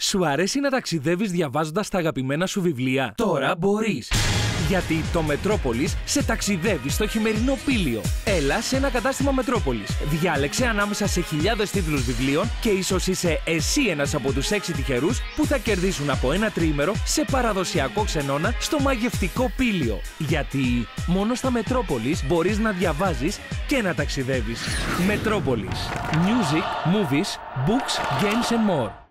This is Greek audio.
Σου αρέσει να ταξιδεύεις διαβάζοντας τα αγαπημένα σου βιβλία? Τώρα μπορείς! Γιατί το Metropolis σε ταξιδεύει στο χειμερινό πήλιο. Έλα σε ένα κατάστημα Metropolis. Διάλεξε ανάμεσα σε χιλιάδες τίτλους βιβλίων και ίσως είσαι εσύ ένας από τους 6 τυχερούς που θα κερδίσουν από ένα τριήμερο σε παραδοσιακό ξενώνα στο μαγευτικό πήλιο. Γιατί μόνο στα Metropolis μπορείς να διαβάζεις και να ταξιδεύεις. Metropolis. Music, movies, books, games and more.